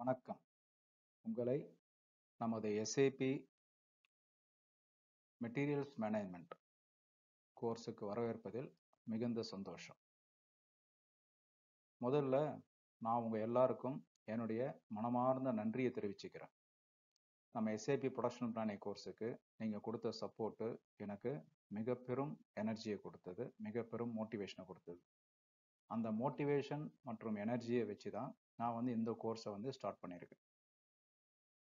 வணக்கம். உங்களை நமது SAP மெட்டீரியல்ஸ் மேனேஜ்மெண்ட் கோர்ஸுக்கு வரவேற்பதில் மிகுந்த சந்தோஷம். முதல்ல நான் உங்கள் எல்லாருக்கும் என்னுடைய மனமார்ந்த நன்றியை தெரிவிச்சுக்கிறேன். நம்ம SAP ப்ரொடக்ஷன் பிளானிங் கோர்ஸுக்கு நீங்கள் கொடுத்த சப்போர்ட்டு எனக்கு மிக பெரும் எனர்ஜியை கொடுத்தது, மிக பெரும் மோட்டிவேஷனை கொடுத்தது. அந்த மோட்டிவேஷன் மற்றும் எனர்ஜியை வச்சு தான் நான் இந்த கோர்ஸை ஸ்டார்ட் பண்ணியிருக்கேன்.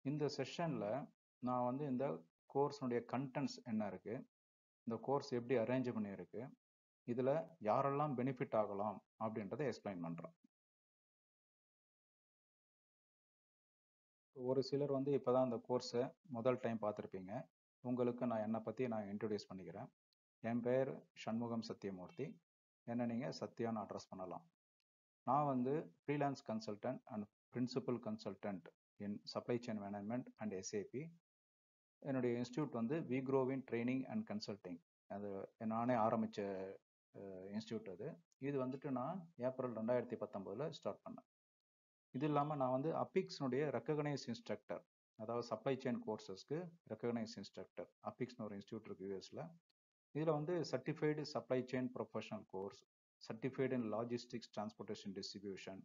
இந்த செஷனில் நான் இந்த கோர்ஸுடைய கண்டென்ட்ஸ் என்ன இருக்குது, இந்த கோர்ஸ் எப்படி அரேஞ்ச் பண்ணியிருக்கு, இதில் யாரெல்லாம் பெனிஃபிட் ஆகலாம் அப்படின்றத எக்ஸ்பிளைன் பண்ணுறேன். ஒரு சிலர் இப்போ தான் இந்த கோர்ஸை முதல் டைம் பார்த்துருப்பீங்க. உங்களுக்கு நான் என்னை பற்றி நான் இன்ட்ரடியூஸ் பண்ணிக்கிறேன். என் பேர் சண்முகம் சத்தியமூர்த்தி. என்னை நீங்கள் சத்தியான்னு அட்ரஸ் பண்ணலாம். நான் freelance consultant and principal consultant in supply chain management and SAP. என்னுடைய இன்ஸ்டியூட் வி க்ரோவின் ட்ரைனிங் அண்ட் கன்சல்டிங், அது நானே ஆரம்பித்த இன்ஸ்டியூட். இது நான் ஏப்ரல் 2019 ஸ்டார்ட் பண்ணேன். இது இல்லாமல் நான் அபிக்ஸ்னுடைய ரெக்கக்னைஸ் இன்ஸ்ட்ரக்டர், அதாவது சப்ளை செயின் கோர்சஸ்க்கு ரெக்கக்னைஸ் இன்ஸ்ட்ரக்டர். அபிக்ஸ்னு ஒரு இன்ஸ்டியூட் இருக்குது யூஎஸில். இதில் certified supply chain professional course, certified in logistics transportation distribution,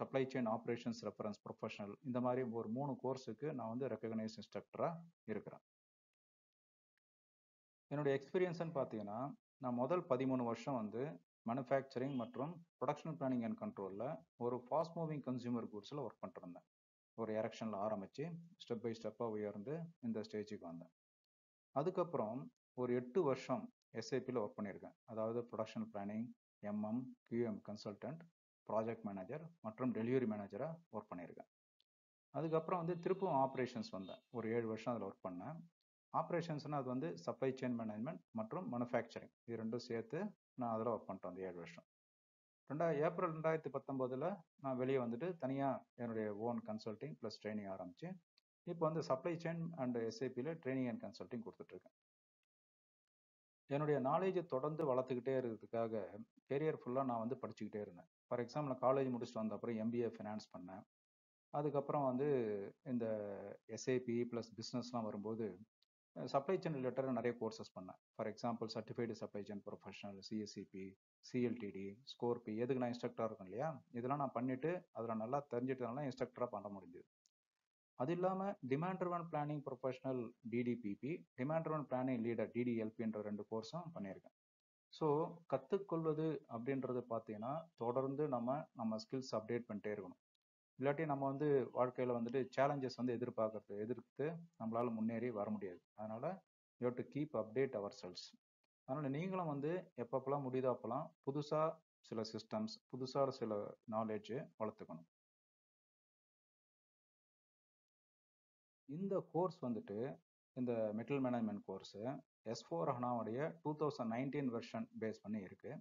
supply chain operations reference professional, இந்த மாதிரி ஒரு 3 கோர்ஸுக்கு நான் ரெக்கக்னைஸ் இன்ஸ்ட்ரக்டராக இருக்கிறேன். என்னுடைய எக்ஸ்பீரியன்ஸ்ன்னு பார்த்தீங்கன்னா, நான் முதல் 13 வருஷம் மேனுஃபேக்சரிங் மற்றும் ப்ரொடக்ஷன் பிளானிங் அண்ட் கண்ட்ரோலில் ஒரு ஃபாஸ்ட் மூவிங் கன்சியூமர் கூட்ஸில் ஒர்க் பண்ணிட்டுருந்தேன். ஒரு எரக்ஷனில் ஆரம்பித்து ஸ்டெப் பை ஸ்டெப்பாக உயர்ந்து இந்த ஸ்டேஜுக்கு வந்தேன். அதுக்கப்புறம் ஒரு 8 வருஷம் SAPல ஒர்க் பண்ணியிருக்கேன். அதாவது production planning, MM, QM consultant, project manager மற்றும் டெலிவரி மேனேஜராக ஒர்க் பண்ணியிருக்கேன். அதுக்கப்புறம் திருப்பும் ஆப்ரேஷன்ஸ் வந்தேன். ஒரு 7 வருஷம் அதில் ஒர்க் பண்ணேன். ஆப்ரேஷன்ஸ்னால் அது சப்ளை செயின் மேனேஜ்மெண்ட் மற்றும் மனுஃபேக்சரிங், இது 2 சேர்த்து நான் அதில் ஒர்க் பண்ணிட்டேன். அந்த 7 வருஷம் ஏப்ரல் 2019 நான் வெளியே தனியாக என்னுடைய ஓன் கன்சல்டிங் ப்ளஸ் ட்ரைனிங் ஆரம்பித்து இப்போ சப்ளை செயின் அண்ட் SAPல ட்ரைனிங் அண்ட் கன்சல்டிங் கொடுத்துட்ருக்கேன். என்னுடைய நாலேஜை தொடர்ந்து வளர்த்துக்கிட்டே இருக்கிறதுக்காக கெரியர் ஃபுல்லாக நான் படிச்சுக்கிட்டே இருந்தேன். ஃபார் எக்ஸாம்பிள், நான் காலேஜ் முடிச்சுட்டு வந்த அப்புறம் MBA ஃபினான்ஸ் பண்ணேன். அதுக்கப்புறம் இந்த SAP ப்ளஸ் பிஸ்னஸ்லாம் வரும்போது சப்ளை செயின் ரிலேட்டடாக நிறைய கோர்சஸ் பண்ணேன். For example, certified supply chain professional, CSCP, CLTD, SCORP, எதுக்கு நான் இன்ஸ்ட்ரக்டராக இருக்கேன் இல்லையா, இதெல்லாம் நான் பண்ணிவிட்டு அதில் நல்லா தெரிஞ்சிட்டதுனால இன்ஸ்ட்ரக்டராக பண்ண முடிஞ்சது. அது இல்லாமல் demand driven planning professional DDPP, demand driven planning leader DDLP என்ற 2 கோர்ஸும் பண்ணியிருக்கேன். ஸோ கற்றுக்கொள்வது அப்படின்றது பார்த்தீங்கன்னா தொடர்ந்து நம்ம ஸ்கில்ஸ் அப்டேட் பண்ணிட்டே இருக்கணும். இல்லாட்டி நம்ம வாழ்க்கையில் சேலஞ்சஸ் எதிர்த்து நம்மளால் முன்னேறி வர முடியாது. அதனால் you have to keep update ourselves. அதனால் நீங்களும் எப்பப்பெல்லாம் முடியுதோ அப்போலாம் புதுசாக சில சிஸ்டம்ஸ், புதுசாக சில நாலேஜை வளர்த்துக்கணும். இந்த கோர்ஸ் இந்த மெட்டீரியல் மேனேஜ்மெண்ட் கோர்ஸு S/4HANAவுடைய 2019 வெர்ஷன் பேஸ் பண்ணி இருக்குது.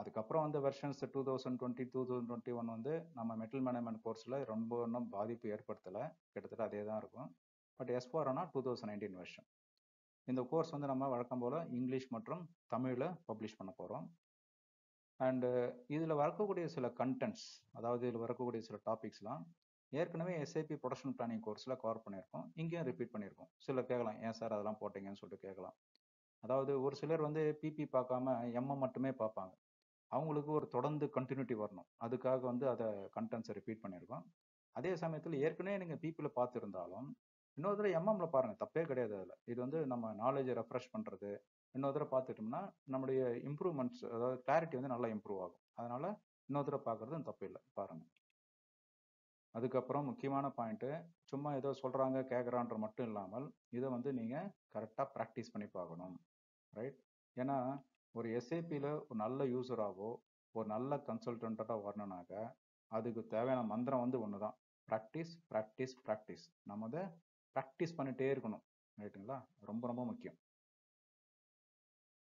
அதுக்கப்புறம் வெர்ஷன்ஸ் 2020, 2021 நம்ம மெட்டீரியல் மேனேஜ்மெண்ட் கோர்ஸில் ரொம்ப ஒன்றும் பாதிப்பு ஏற்படுத்தலை, கிட்டத்தட்ட அதே தான் இருக்கும். But S/4HANA 2019 version. இந்த கோர்ஸ் நம்ம வழக்கம் போல் இங்கிலீஷ் மற்றும் தமிழில் பப்ளிஷ் பண்ண போகிறோம். அண்டு இதில் வரக்கூடிய சில கண்டென்ட்ஸ், அதாவது இதில் வரக்கூடிய சில டாபிக்ஸ்லாம் ஏற்கனவே SAP ப்ரொடக்ஷன் பிளானிங் கோர்ஸில் கவர் பண்ணியிருக்கோம், இங்கேயும் ரிப்பீட் பண்ணியிருக்கோம். சிலர் கேட்கலாம், ஏன் சார் அதெல்லாம் போட்டிங்கன்னு சொல்லிட்டு கேட்கலாம். அதாவது ஒரு சிலர் PP பார்க்காம MM மட்டுமே பார்ப்பாங்க. அவங்களுக்கு ஒரு தொடர்ந்து கண்டினியூட்டி வரணும், அதுக்காக அதை கண்டென்ட்ஸை ரிப்பீட் பண்ணியிருக்கோம். அதே சமயத்தில் ஏற்கனவே நீங்கள் PPயில் பார்த்துருந்தாலும் இன்னொரு தடவை MMல பாருங்கள், தப்பே கிடையாது. அதில் இது நம்ம நாலேஜை ரெஃப்ரெஷ் பண்ணுறது. இன்னொரு தடவை பார்த்துட்டோம்னா நம்முடைய இம்ப்ரூவ்மெண்ட்ஸ், அதாவது கிளாரிட்டி நல்லா இம்ப்ரூவ் ஆகும். அதனால் இன்னொரு தடவை பார்க்குறது தப்பு இல்லை, பாருங்கள். அதுக்கப்புறம் முக்கியமான பாயிண்ட்டு, சும்மா ஏதோ சொல்கிறாங்க கேட்குறான்ற மட்டும் இல்லாமல் இதை நீங்கள் கரெக்டாக ப்ராக்டிஸ் பண்ணி பார்க்கணும், ரைட்? ஏன்னா ஒரு SAPல ஒரு நல்ல யூஸராகவோ ஒரு நல்ல கன்சல்டண்ட்டாக வரணுனாக்க அதுக்கு தேவையான மந்திரம் ஒன்று தான், ப்ராக்டிஸ், ப்ராக்டிஸ், ப்ராக்டிஸ். நம்ம அதை ப்ராக்டிஸ் பண்ணிகிட்டே இருக்கணும், ரைட்டுங்களா? ரொம்ப ரொம்ப முக்கியம்.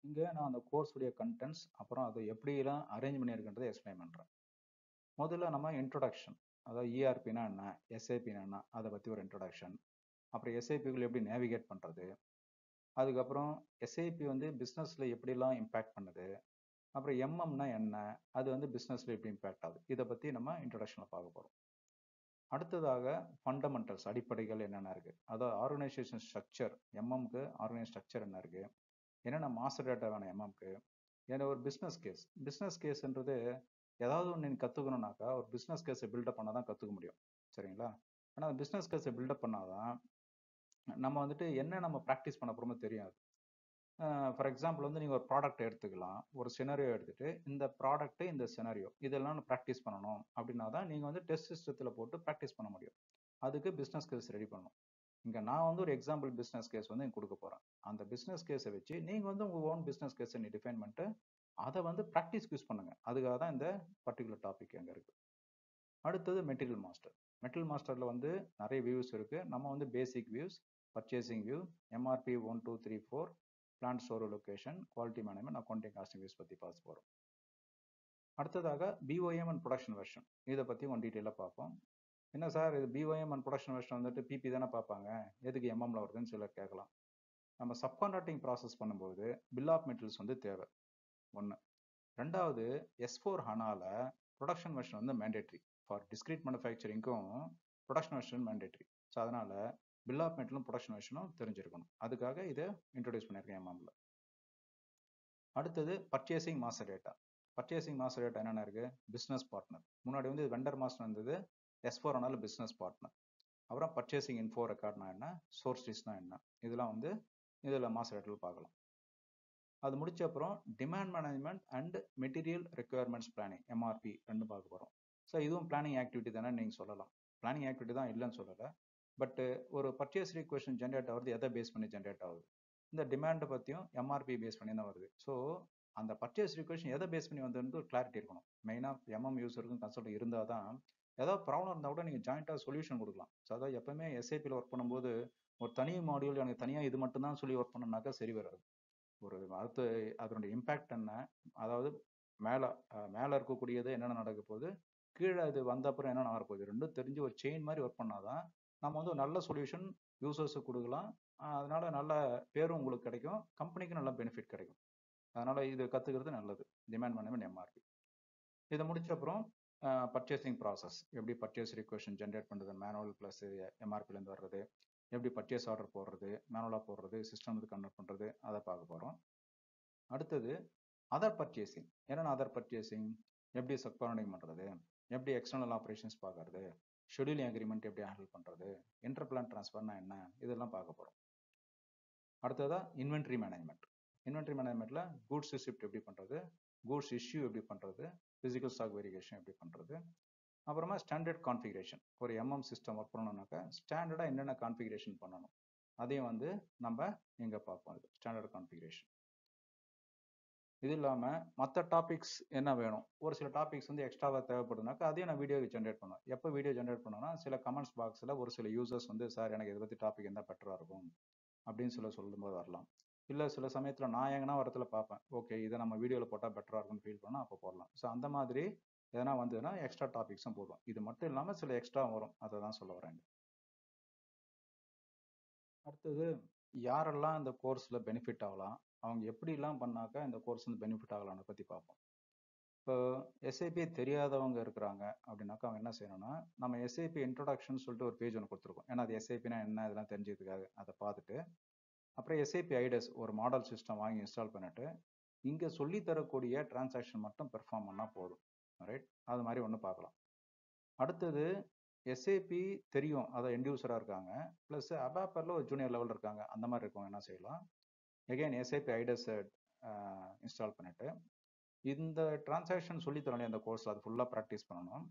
இங்கே நான் அந்த கோர்ஸுடைய கண்டென்ட்ஸ், அப்புறம் அதை எப்படிலாம் அரேஞ்ச் பண்ணியிருக்கின்றதை எக்ஸ்பிளைன் பண்ணுறேன். முதல்ல நம்ம இன்ட்ரொடக்ஷன், அதாவது ERPனா என்ன, SAPனா என்ன, அதை பற்றி ஒரு இன்ட்ரடக்ஷன். அப்புறம் SAPக்குள்ளே எப்படி நேவிகேட் பண்ணுறது, அதுக்கப்புறம் SAP பிஸ்னஸில் எப்படிலாம் இம்பேக்ட் பண்ணுது, அப்புறம் எம்எம்னா என்ன, அது வந்து பிஸ்னஸ் லைஃப் இம்பேக்ட் ஆகுது. இதை பற்றி நம்ம இன்ட்ரடக்ஷனில் பார்க்க போகிறோம். அடுத்ததாக ஃபண்டமெண்டல்ஸ், அடிப்படைகள் என்னென்ன இருக்குது, அதாவது ஆர்கனைசேஷன் ஸ்ட்ரக்சர், எம்எம்க்கு ஆர்கனைசேஷன் ஸ்ட்ரக்சர் என்ன இருக்குது, என்னென்ன மாஸ்டர் டேட்டா வேணும் எம்எம்க்கு, ஏன்னா ஒரு பிஸ்னஸ் கேஸ், பிஸ்னஸ் கேஸ்ன்றது ஏதாவது ஒன்று நீங்கள் கற்றுக்கணுன்னாக்கா ஒரு பிஸ்னஸ் கேஸை பில்டப் பண்ணால் தான் கற்றுக்க முடியும், சரிங்களா? ஆனால் அந்த பிஸ்னஸ் கேஸை பில்டப் பண்ணால் தான் நம்ம வந்துட்டு என்ன நம்ம ப்ராக்டிஸ் பண்ண போகிறோமோ தெரியாது. ஃபார் எக்ஸாம்பிள் வந்து நீங்கள் ஒரு ப்ராடக்ட் எடுத்துக்கலாம், ஒரு சினாரியோ எடுத்துகிட்டு இந்த ப்ராடக்ட்டு இந்த சினாரியோ இதெல்லாம் ப்ராக்டிஸ் பண்ணணும் அப்படின்னா தான் நீங்கள் வந்து டெஸ்ட் சிஸ்டத்தில் போட்டு ப்ராக்டிஸ் பண்ண முடியும். அதுக்கு பிஸ்னஸ் கேஸ் ரெடி பண்ணணும். இங்கே நான் வந்து ஒரு எக்ஸாம்பிள் பிஸ்னஸ் கேஸ் வந்து இங்கே கொடுக்க போகிறேன். அந்த பிஸ்னஸ் கேஸை வச்சு நீங்கள் வந்து உங்கள் ஓன் பிஸ்னஸ் கேஸை நீ டிஃபைன் பண்ணிட்டு அதை வந்து ப்ராக்டிஸ்க்கு யூஸ் பண்ணுங்கள். அதுக்காக தான் இந்த பர்டிகுலர் டாபிக் அங்கே இருக்குது. அடுத்தது மெட்டீரியல் மாஸ்டர். மெட்டீரியல் மாஸ்டரில் வந்து நிறைய வியூஸ் இருக்குது. நம்ம வந்து basic views, purchasing view, MRP 1, 2, 3, 4, plant store location, quality management, accounting, costing views பற்றி பார்த்து போகிறோம். அடுத்ததாக பிஓஎம் அண்ட் ப்ரொடக்ஷன் வெர்ஷன், இதை பற்றி கொஞ்சம் டீட்டெயிலாக பார்ப்போம். என்ன சார் இது பிஓஎம் அண்ட் ப்ரொடக்ஷன் வெர்ஷன் வந்துட்டு பிபி தானே பார்ப்பாங்க, எதுக்கு எம்எம்ல வருதுன்னு சிலர் கேட்கலாம். நம்ம சப்கான்ட்ராக்டிங் ப்ராசஸ் பண்ணும்போது பில் ஆஃப் மெட்டீரியல்ஸ் வந்து தேவை, ஒன்று. ரெண்டாவது S/4HANAவில் ப்ரொடக்ஷன் வெர்ஷன் வந்து மேண்டேட்ரி, ஃபார் டிஸ்கிரீட் மேனுஃபேக்சரிங்க்கும் ப்ரொடக்ஷன் வெர்ஷன் மேண்டேட்ரி. ஸோ அதனால் பில் ஆஃப் மெட்டீரியலும் ப்ரொடக்ஷன் வெர்ஷனும் தெரிஞ்சிருக்கணும். அதுக்காக இதை இன்ட்ரடியூஸ் பண்ணியிருக்கேன் எம்எம்ல. அடுத்தது purchasing master data. Purchasing master data என்னென்ன இருக்குது, பிஸ்னஸ் பார்ட்னர். முன்னாடி வந்து வெண்டர் மாஸ்டர் இருந்தது, S/4HANAவில் பிஸ்னஸ் பார்ட்னர். அப்புறம் பர்ச்சேசிங் இன்ஃபோ ரெக்கார்ட்னா என்ன, சோர்ஸ் லிஸ்ட்னா என்ன, இதெல்லாம் வந்து இதில் மாஸ்டர் டேட்டாவில் பார்க்கலாம். அது முடிச்ச அப்புறம் demand management and material requirements planning, MRP ரெண்டு பார்க்க போகிறோம். ஸோ இதுவும் பிளானிங் ஆக்டிவிட்டி தானே நீங்கள் சொல்லலாம், பிளானிங் ஆக்டிவிட்டி தான் இல்லைன்னு சொல்லலை. பட்டு ஒரு பர்ச்சேஸ் ரிக்வெஸ்ட் ஜென்ரேட் ஆகுறது எதை பேஸ் பண்ணி ஜென்ரேட் ஆகுது, இந்த டிமாண்டை பற்றியும் எம்ஆர்பி பேஸ் பண்ணி தான் வருது. ஸோ அந்த பர்ச்சேஸ் ரிக்வெஸ்ட் எதை பேஸ் பண்ணி வந்ததுன்னு ஒரு கிளாரிட்டி இருக்கணும். மெயினாக எம்எம் யூஸருக்கும் கன்சல்ட் இருந்தால் தான் ஏதாவது ப்ராப்ளம் இருந்தால் கூட நீங்கள் ஜாயிண்டாக சொல்யூஷன் கொடுக்கலாம். ஸோ அதாவது எப்போவுமே SAPல ஒர்க் பண்ணும்போது ஒரு தனி மாடியூல் எனக்கு தனியாக இது மட்டும்தான் சொல்லி ஒர்க் பண்ணோம்னாக்கா சரி வராது. ஒரு அடுத்து அதனுடைய இம்பேக்ட் என்ன, அதாவது மேலே இருக்கக்கூடியது என்னென்ன நடக்க போகுது, கீழே அது வந்த அப்புறம் என்ன நடக்க போகுது, ரெண்டும் தெரிஞ்சு ஒரு செயின் மாதிரி ஒர்க் பண்ணால் தான் நம்ம வந்து ஒரு நல்ல சொல்யூஷன் யூசர்ஸுக்கு கொடுக்கலாம். அதனால நல்ல பேரும் உங்களுக்கு கிடைக்கும், கம்பெனிக்கும் நல்ல பெனிஃபிட் கிடைக்கும். அதனால் இது கற்றுக்கிறது நல்லது, டிமாண்ட் மேனேஜ்மெண்ட் எம்ஆர்பி. இதை முடிச்ச அப்புறம் பர்ச்சேசிங் ப்ராசஸ், எப்படி பர்ச்சேஸ் ரிக்வெஸ்ட் ஜென்ரேட் பண்ணுறது, மேனுவல் ப்ளஸ் எம்ஆர்பிலேருந்து வர்றது, எப்படி பர்ச்சேஸ் ஆர்டர் போடுறது, மேனுவலாக போடுறது, சிஸ்டம் வந்து கன்வெர்ட் பண்ணுறது, அதை பார்க்க போகிறோம். அடுத்தது அதர் பர்ச்சேசிங், என்னென்ன அதர் பர்ச்சேசிங், எப்படி சப்கான்ட்ராக்டிங் பண்ணுறது, எப்படி எக்ஸ்டர்னல் ஆப்ரேஷன்ஸ் பார்க்கறது, ஷெடியூலிங் அக்ரிமெண்ட் எப்படி ஹேண்டில் பண்ணுறது, இன்டர் பிளான் ட்ரான்ஸ்ஃபர்னா என்ன, இதெல்லாம் பார்க்க போகிறோம். அடுத்ததாக இன்வென்ட்ரி மேனேஜ்மெண்ட். இன்வென்ட்ரி மேனேஜ்மெண்ட்டில் கூட்ஸ் ஷிஃப்ட் எப்படி பண்ணுறது, கூட்ஸ் இஷ்யூ எப்படி பண்ணுறது, ஃபிசிக்கல் ஸ்டாக் வேரியேஷன் எப்படி பண்ணுறது, அப்புறமா ஸ்டாண்டர்ட் கான்ஃபிகரேஷன். ஒரு எம்எம் சிஸ்டம் ஒர்க் பண்ணணும்னாக்கா ஸ்டாண்டர்டாக என்னென்ன கான்ஃபிகரேஷன் பண்ணணும் அதையும் வந்து நம்ம இங்கே பார்ப்போம், இது ஸ்டாண்டர்ட் கான்ஃபிகரேஷன். இது இல்லாமல் மற்ற டாபிக்ஸ் என்ன வேணும், ஒரு சில டாபிக்ஸ் வந்து எக்ஸ்ட்ராவாக தேவைப்படுதுனாக்கா அதையும் நான் வீடியோ ஜென்ரேட் பண்ணுவேன். எப்போ வீடியோ ஜென்ரேட் பண்ணோன்னா சில கமெண்ட்ஸ் பாக்ஸில் ஒரு சில யூசர்ஸ் வந்து சார் எனக்கு இதை பற்றி டாபிக் இருந்தால் பெட்டராக இருக்கும் அப்படின்னு சொல்லும்போது வரலாம். இல்லை சில சமயத்தில் நான் எங்கன்னா வரத்தில் பார்ப்பேன், ஓகே இதை நம்ம வீடியோவில் போட்டால் பெட்டராக இருக்கும்னு ஃபீல் பண்ணால் அப்போ போடலாம். ஸோ அந்த மாதிரி எதனா வந்ததுன்னா எக்ஸ்ட்ரா டாபிக்ஸும் போடுவோம். இது மட்டும் இல்லாமல் சில எக்ஸ்ட்ரா வரும், அதை தான் சொல்ல வரேன். அடுத்தது யாரெல்லாம் இந்த கோர்ஸில் பெனிஃபிட் ஆகலாம், அவங்க எப்படிலாம் பண்ணாக்கா இந்த கோர்ஸ் வந்து பெனிஃபிட் ஆகலாம்னு பற்றி பார்ப்போம். இப்போ SAP தெரியாதவங்க இருக்கிறாங்க அப்படின்னாக்கா அவங்க என்ன செய்யணும்னா, நம்ம SAP இன்ட்ரடக்ஷன் சொல்லிட்டு ஒரு பேஜ் ஒன்று கொடுத்துருக்கோம். ஏன்னா அது SAPனா என்ன இதெல்லாம் தெரிஞ்சதுக்காக அதை பார்த்துட்டு அப்புறம் SAP ஐடஸ் ஒரு மாடல் சிஸ்டம் வாங்கி இன்ஸ்டால் பண்ணிட்டு இங்கே சொல்லித்தரக்கூடிய டிரான்சாக்ஷன் மட்டும் பெர்ஃபார்ம் பண்ணால் போதும், ரைட்? அது மாதிரி ஒன்று பார்க்கலாம். அடுத்தது SAP தெரியும், அதாவது எண்ட்யூசராக இருக்காங்க, ப்ளஸ் அபாப்பரில் ஒரு ஜூனியர் லெவல் இருக்காங்க, அந்த மாதிரி இருக்கவங்க என்ன செய்யலாம், எகைன் SAP ஐடஸ் இன்ஸ்டால் பண்ணிவிட்டு இந்த டிரான்சாக்ஷன் சொல்லித்தரலையே அந்த கோர்ஸில் அது ஃபுல்லாக ப்ராக்டிஸ் பண்ணணும்.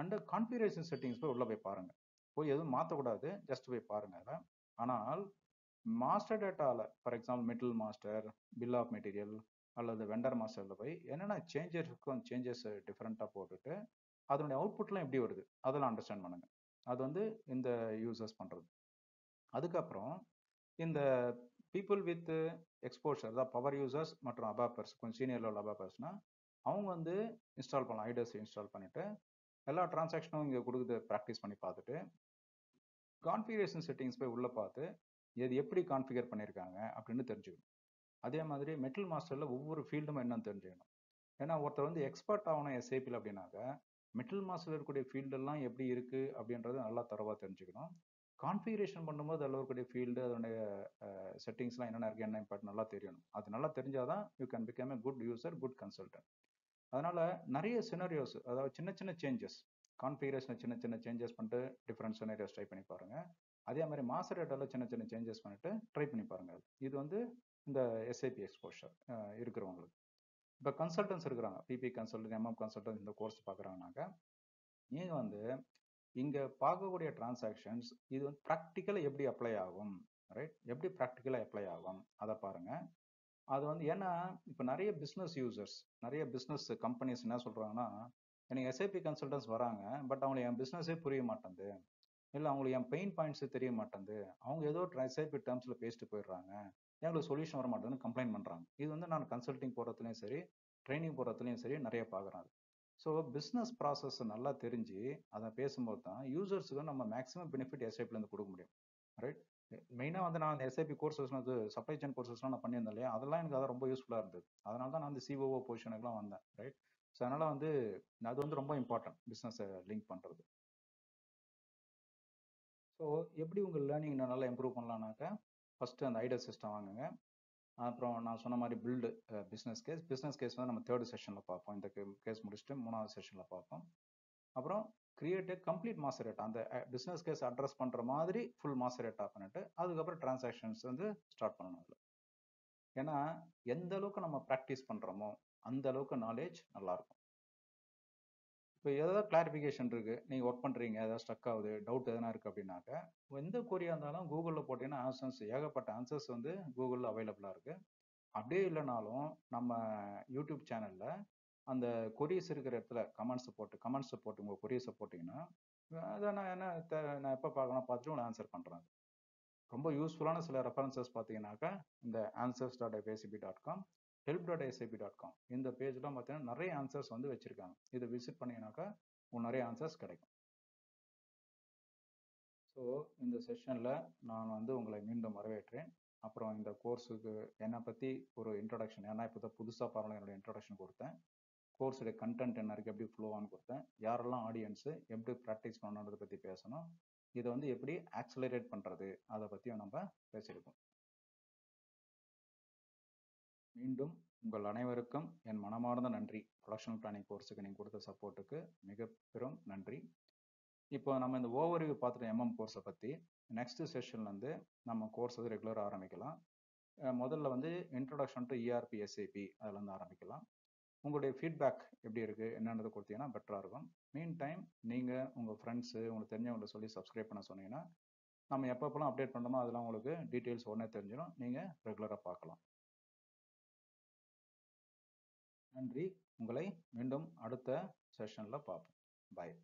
அண்டு கான்ஃபிகரேஷன் செட்டிங்ஸ் போய் உள்ளே போய் பாருங்கள், போய் எதுவும் மாற்றக்கூடாது, ஜஸ்ட் போய் பாருங்கள் அதை. ஆனால் மாஸ்டர் டேட்டாவில் for example metal master, bill of material அல்லது வெண்டர் மாஸ்டரில் போய் என்னென்ன சேஞ்சஸ் இருக்கும் அந்த சேஞ்சஸ் டிஃப்ரெண்ட்டாக போட்டுட்டு அதனுடைய அவுட்புட்லாம் எப்படி வருது அதெல்லாம் அண்டர்ஸ்டாண்ட் பண்ணுங்கள். அது வந்து இந்த யூசர்ஸ் பண்ணுறது. அதுக்கப்புறம் இந்த பீப்புள் வித் எக்ஸ்போஷர் தான் பவர் யூசர்ஸ் மற்றும் அபாப்பர்ஸ், கொஞ்சம் சீனியர் லெவல் அபாப்பர்ஸ்னால் அவங்க வந்து இன்ஸ்டால் பண்ணலாம், ஐடஸ் இன்ஸ்டால் பண்ணிவிட்டு எல்லா டிரான்சாக்ஷனும் இங்கே கொடுக்குது ப்ராக்டிஸ் பண்ணி பார்த்துட்டு கான்ஃபிகரேஷன் செட்டிங்ஸ் போய் உள்ளே பார்த்து எது எப்படி கான்ஃபிகர் பண்ணியிருக்காங்க அப்படின்னு தெரிஞ்சுக்கணும். அதே மாதிரி மெட்டல் மாஸ்டரில் ஒவ்வொரு ஃபீல்டும் என்னன்னு தெரிஞ்சுக்கணும். ஏன்னா ஒருத்தர் வந்து எக்ஸ்பர்ட் ஆகணும் எஸ்ஐபியில் அப்படின்னாக்கா மிடில் மாஸில் இருக்கக்கூடிய ஃபீல்டெல்லாம் எப்படி இருக்குது அப்படின்றது நல்லா தரவாக தெரிஞ்சுக்கணும். கான்ஃபிகரேஷன் பண்ணும்போது அதில் இருக்கக்கூடிய ஃபீல்டு அதனுடைய செட்டிங்ஸ்லாம் என்னென்ன இருக்குது என்ன இம்பார்ட் நல்லா தெரியணும். அது நல்லா தெரிஞ்சால் தான் you can become a good user, good consultant. அதனால் நிறைய சினரியோஸ், அதாவது சின்ன சின்ன சேஞ்சஸ், கான்ஃபிகரேஷனில் சின்ன சின்ன சேஞ்சஸ் பண்ணிட்டு டிஃப்ரெண்ட் சினரியோஸ் ட்ரை பண்ணி பாருங்கள். அதே மாதிரி மாஸ்டர் டேட்டாவில் சின்ன சின்ன சேஞ்சஸ் பண்ணிட்டு ட்ரை பண்ணி பாருங்கள். இது வந்து இந்த எஸ்ஐபி எக்ஸ்போஷர் இருக்கிறவங்களுக்கு. இப்போ கன்சல்டன்ஸ் இருக்கிறாங்க, பிபி கன்சல்டன்ட், எம்எம் கன்சல்டன்ட் இந்த கோர்ஸ் பார்க்குறாங்கனாக்கா நீங்கள் வந்து இங்கே பார்க்கக்கூடிய டிரான்சாக்ஷன்ஸ் இது வந்து ப்ராக்டிக்கலாக எப்படி அப்ளை ஆகும், ரைட், எப்படி ப்ராக்டிக்கலாக அப்ளை ஆகும் அதை பாருங்கள். அது வந்து ஏன்னா இப்போ நிறைய பிஸ்னஸ் யூசர்ஸ், நிறைய பிஸ்னஸ் கம்பெனிஸ் என்ன சொல்கிறாங்கன்னா எனக்கு எஸ்ஐபி கன்சல்டன்ஸ் வராங்க, பட் அவங்களுக்கு என் பிஸ்னஸே புரிய மாட்டேங்குது, இல்லை அவங்களுக்கு என் பெயின் பாயிண்ட்ஸே தெரிய மாட்டேங்குது, அவங்க ஏதோ எஸ்ஐபி டேர்ம்ஸில் பேசிட்டு போயிடுறாங்க, எங்களுக்கு சொல்யூஷன் வர மாட்டேங்குதுன்னு கம்ப்ளைண்ட் பண்ணுறாங்க. இது வந்து நான் கன்சல்டிங் போகிறதுலையும் சரி, ட்ரைனிங் போகிறதுலையும் சரி நிறைய பார்க்குறேன். ஸோ பிஸ்னஸ் ப்ராசஸ் நல்லா தெரிஞ்சு அதை பேசும்போது தான் யூசர்ஸுக்கு நம்ம மேக்ஸிமம் பெனிஃபிட் எஸ்ஐபிலேருந்து கொடுக்க முடியும், ரைட். மெயினாக வந்து நான் அந்த எஸ்ஐபி கோர்சஸ், அது சப்ளை செயின் கோர்சஸ்லாம் நான் பண்ணியிருந்தேன் இல்லையா, அதெல்லாம் எனக்கு அதான் ரொம்ப யூஸ்ஃபுல்லாக இருந்தது. அதனால தான் நான் அந்த சிஓஓ பொசிஷனுக்குலாம் வந்தேன், ரைட். ஸோ அதனால் வந்து அது வந்து ரொம்ப இம்பார்ட்டன்ட் பிஸ்னஸை லிங்க் பண்ணுறது. ஸோ எப்படி உங்கள் லேர்னிங் நல்லா இம்ப்ரூவ் பண்ணலான்னாக்கா ஃபஸ்ட்டு அந்த ஐடியா சிஸ்டம் வாங்குங்க. அப்புறம் நான் சொன்ன மாதிரி build business case, business case வந்து நம்ம தேர்டு செஷனில் பார்ப்போம், இந்த கேஸ் முடிச்சுட்டு மூணாவது செஷனில் பார்ப்போம். அப்புறம் கிரியேட் கம்ப்ளீட் மாஸ்டர் டேட்டா, அந்த பிஸ்னஸ் கேஸ் அட்ரஸ் பண்ணுற மாதிரி ஃபுல் மாஸ்டர் டேட்டா பண்ணிட்டு அதுக்கப்புறம் டிரான்சாக்ஷன்ஸ் வந்து ஸ்டார்ட் பண்ணணும். அதில் ஏன்னா எந்த அளவுக்கு நம்ம ப்ராக்டிஸ் பண்ணுறோமோ அந்த அளவுக்கு நாலேஜ் நல்லாயிருக்கும். இப்போ எதாவது கிளாரிஃபிகேஷன் இருக்குது, நீங்கள் ஒர்க் பண்ணுறீங்க, எதாவது ஸ்டக் ஆகுது, டவுட் எதனா இருக்குது அப்படின்னாக்கா எந்த கொரியாக இருந்தாலும் கூகுளில் போட்டிங்கன்னா ஆன்சர்ஸ், ஏகப்பட்ட ஆன்சர்ஸ் வந்து கூகுளில் அவைலபிளாக இருக்குது. அப்படியே இல்லைனாலும் நம்ம யூடியூப் சேனலில் அந்த கொரிஸ் இருக்கிற இடத்துல கமெண்ட்ஸை போட்டு உங்கள் கொரிஸை போட்டிங்கன்னா அதை நான் எப்போ பார்க்கலாம் பார்த்துட்டு உங்களை ஆன்சர் பண்ணுறாங்க. ரொம்ப யூஸ்ஃபுல்லான சில ரெஃபரன்சஸ் பார்த்தீங்கன்னாக்கா இந்த answers.sap.com, help.sap.com இந்த பேஜ்லாம் பார்த்தீங்கன்னா நிறைய ஆன்சர்ஸ் வந்து வச்சுருக்காங்க. இதை விசிட் பண்ணிங்கனாக்கா உங்களுக்கு நிறைய ஆன்சர்ஸ் கிடைக்கும். ஸோ இந்த செஷனில் நான் வந்து உங்களை மீண்டும் வரவேற்றேன். அப்புறம் இந்த கோர்ஸுக்கு என்னை பற்றி ஒரு இன்ட்ரடக்ஷன், ஏன்னா இப்போ தான் புதுசாக பாருங்கள், என்னோடய இன்ட்ரடக்ஷன் கொடுத்தேன், கோர்ஸுடைய கண்டென்ட் என்ன இருக்குது, எப்படி ஃப்ளோவானு கொடுத்தேன், யாரெல்லாம் ஆடியன்ஸு எப்படி ப்ராக்டிஸ் பண்ணணுன்றதை பற்றி பேசணும், இதை வந்து எப்படி ஆக்சிலரேட் பண்ணுறது அதை பற்றியும் நம்ம பேசியிருக்கோம். மீண்டும் உங்கள் அனைவருக்கும் என் மனமார்ந்த நன்றி. ப்ரொடக்ஷன் பிளானிங் கோர்ஸுக்கு நீங்கள் கொடுத்த சப்போர்ட்டுக்கு மிக பெரும் நன்றி. இப்போ நம்ம இந்த ஓவர்வியூ பார்த்துட்டு MM கோர்ஸை பற்றி நெக்ஸ்ட் செஷன்லேருந்து நம்ம கோர்ஸ் வந்து ரெகுலராக ஆரம்பிக்கலாம். முதல்ல வந்து இன்ட்ரடக்ஷன் டு ERP SAP அதிலேருந்து ஆரம்பிக்கலாம். உங்களுடைய ஃபீட்பேக் எப்படி இருக்குது என்னென்னது கொடுத்தீங்கன்னா பெட்டராக இருக்கும். மீன் டைம் நீங்கள் உங்கள் ஃப்ரெண்ட்ஸு, உங்களுக்கு தெரிஞ்சவங்களை சொல்லி சப்ஸ்கிரைப் பண்ண சொன்னீங்கன்னா நம்ம எப்பப்பெல்லாம் அப்டேட் பண்ணுறோமோ அதெல்லாம் உங்களுக்கு டீட்டெயில்ஸ் உடனே தெரிஞ்சிடும், நீங்கள் ரெகுலராக பார்க்கலாம். நன்றி. உங்களை மீண்டும் அடுத்த செஷனில் பார்ப்போம். பாய்.